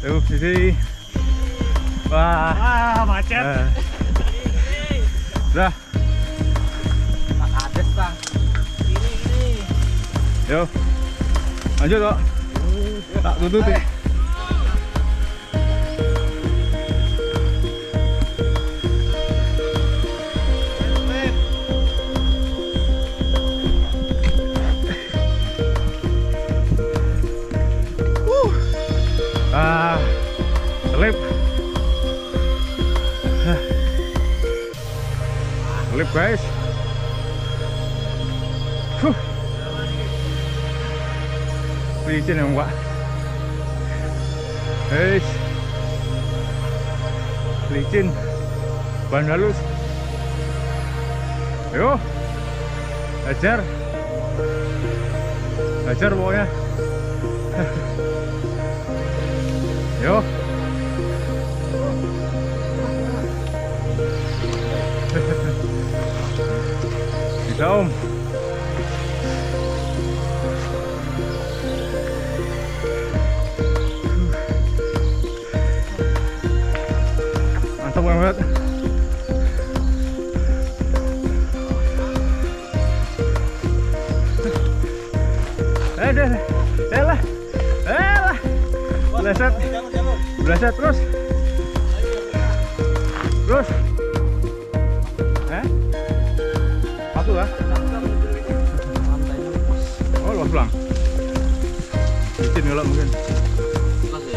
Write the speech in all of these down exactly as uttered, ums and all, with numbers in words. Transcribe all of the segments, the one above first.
Uf, sí, sí. Wah, macet. Dah. Tak ada bang. Ini, ini. Yo, lanjut kok. Tak tutup. Lip, lip guys. Huh, licin yang gua, guys, licin, ban halus. Yo, ajar, ajar pokoknya. Yo. Daum. Mantap banget. Eh deh, eh lah, eh lah. Belaset, belaset terus, terus. Lah. Oh, luas pulang. Licin kalau mungkin. Mas ya.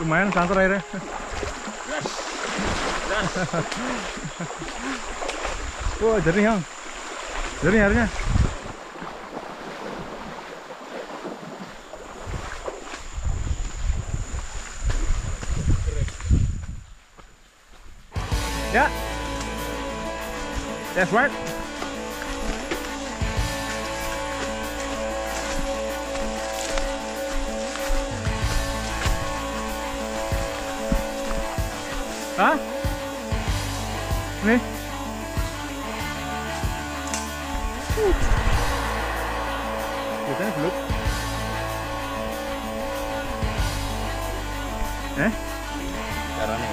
Lumayan santer airnya. Yes. Wah, jernih, Bang. Jernih airnya. Yeah, that's right. Huh? Me? You can look. Eh? Caranya.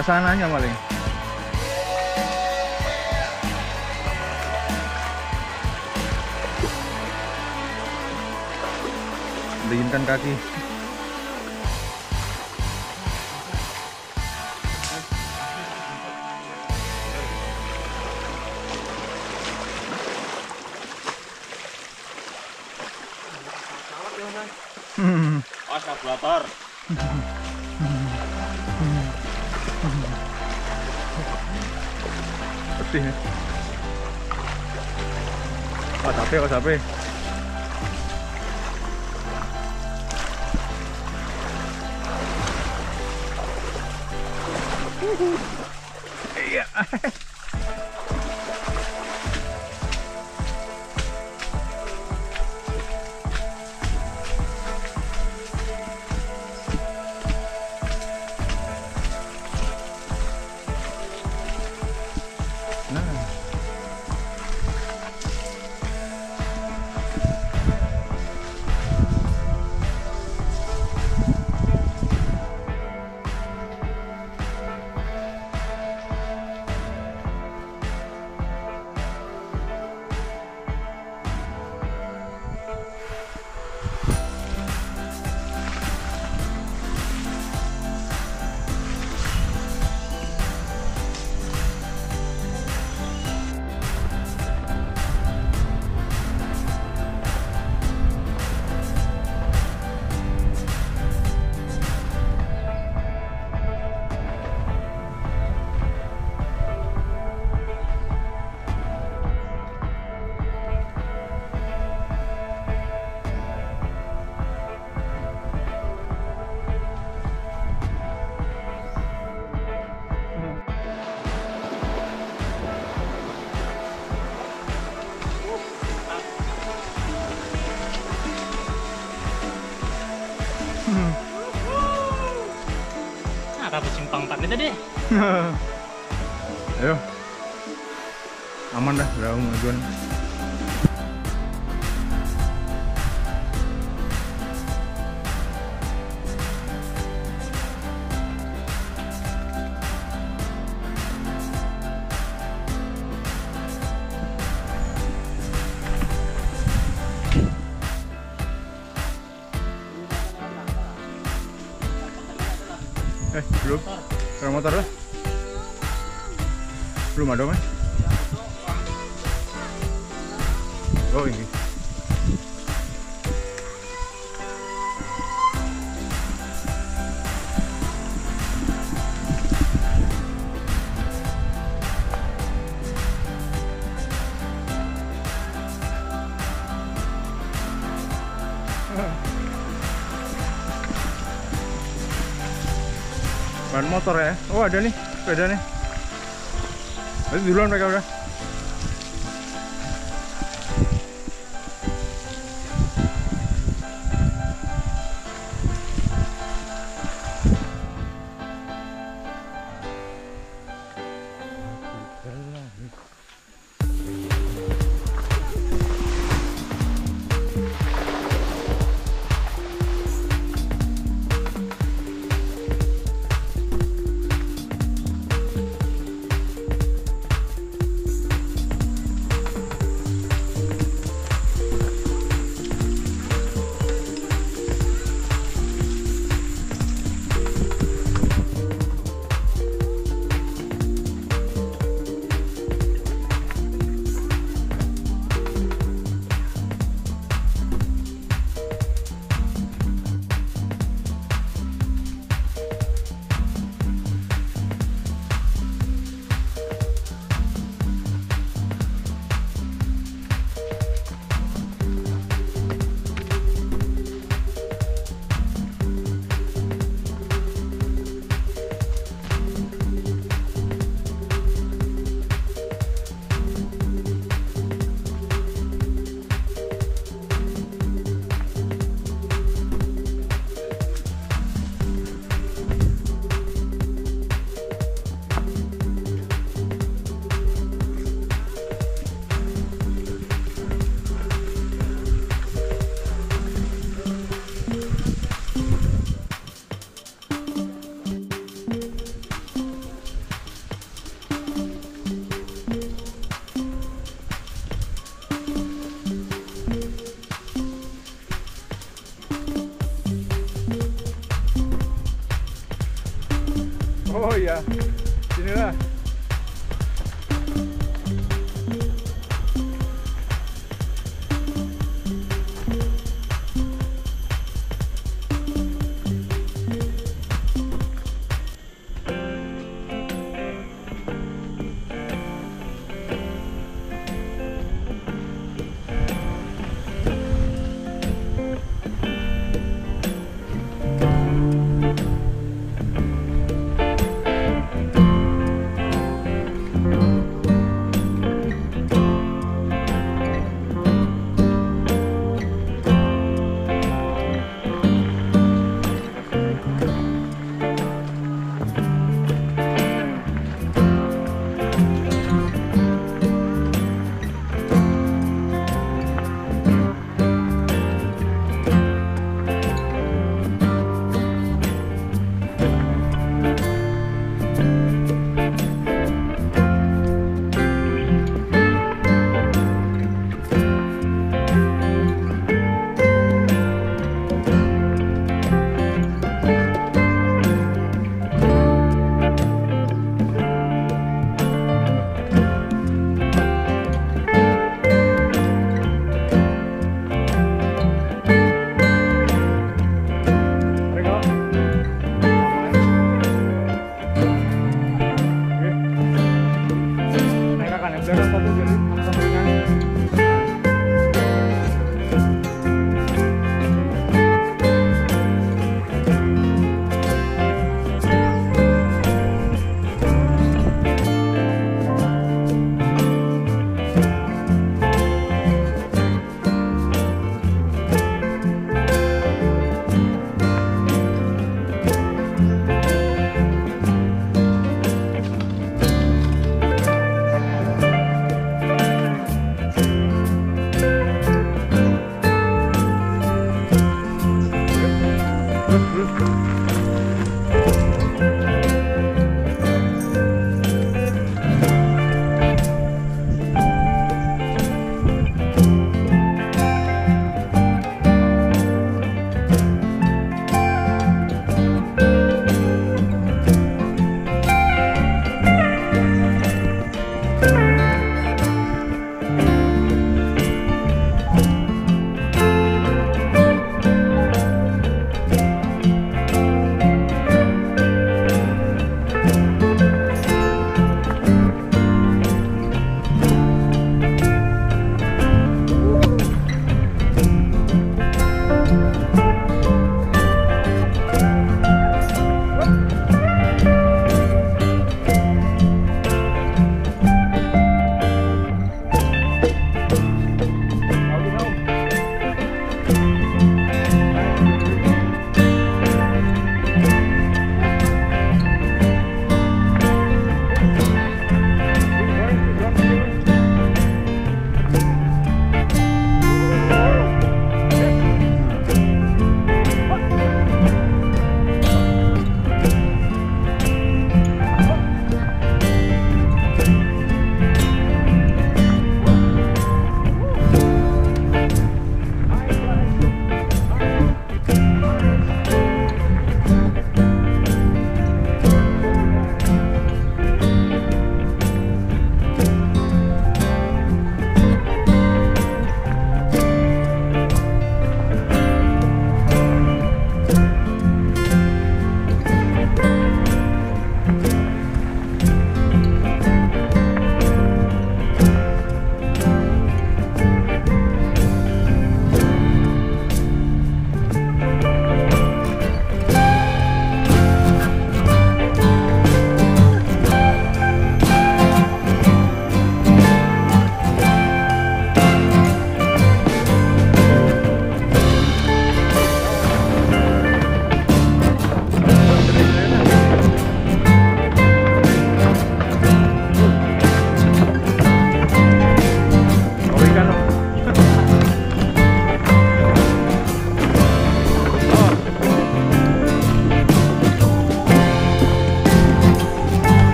Kesananya paling. Dinginkan kaki. Hmm. Oh, kabelator. Oh, capek, oh, capek. Iya. Rabu Simpang empat aja deh. Ayo. Aman dah, udah ngajuan. Eh, belum. Karena motor lah. Belum ada, Mas. Oh, ini. Ban motor ya. Oh, ada nih sepeda nih. Itu duluan mereka udah. Oh iya, inilah.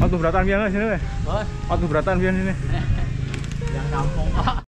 Waktu beratan biar sini deh. Waktu beratan biar sini. Yang kampung.